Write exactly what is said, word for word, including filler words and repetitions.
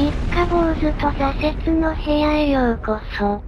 三日坊主と挫折の部屋へようこそ。